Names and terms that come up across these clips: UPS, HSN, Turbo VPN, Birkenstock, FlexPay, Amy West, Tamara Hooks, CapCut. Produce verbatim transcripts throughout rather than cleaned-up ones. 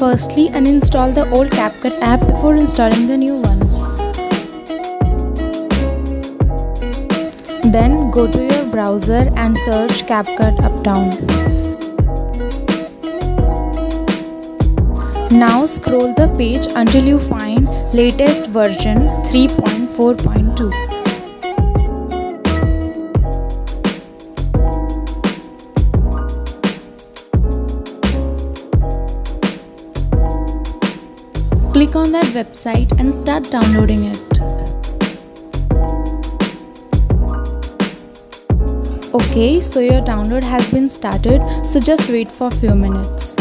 Firstly, uninstall the old CapCut app before installing the new one. Then go to your browser and search CapCut Uptown. Now scroll the page until you find latest version three point four point two. Click on that website and start downloading it. Okay, so your download has been started, so just wait for a few minutes.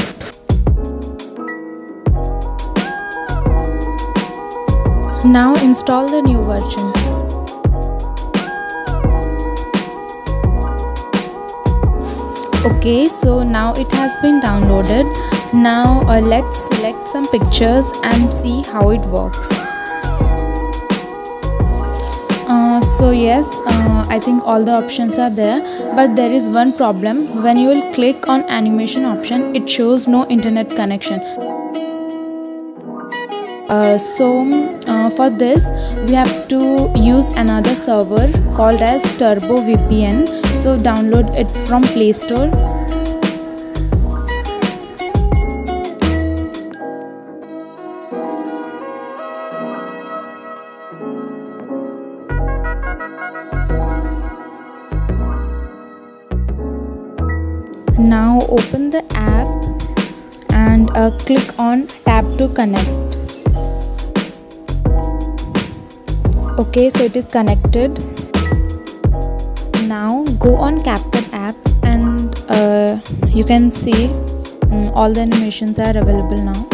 Now install the new version. Okay, so now it has been downloaded. Now uh, let's select some pictures and see how it works. Uh, so yes, uh, I think all the options are there, but there is one problem. When you will click on animation option, it shows no internet connection. Uh, so uh, for this, we have to use another server called as Turbo V P N. So download it from Play Store. Now open the app and uh, click on Tap to connect. Okay, so it is connected. Now go on CapCut app and uh, you can see um, all the animations are available now.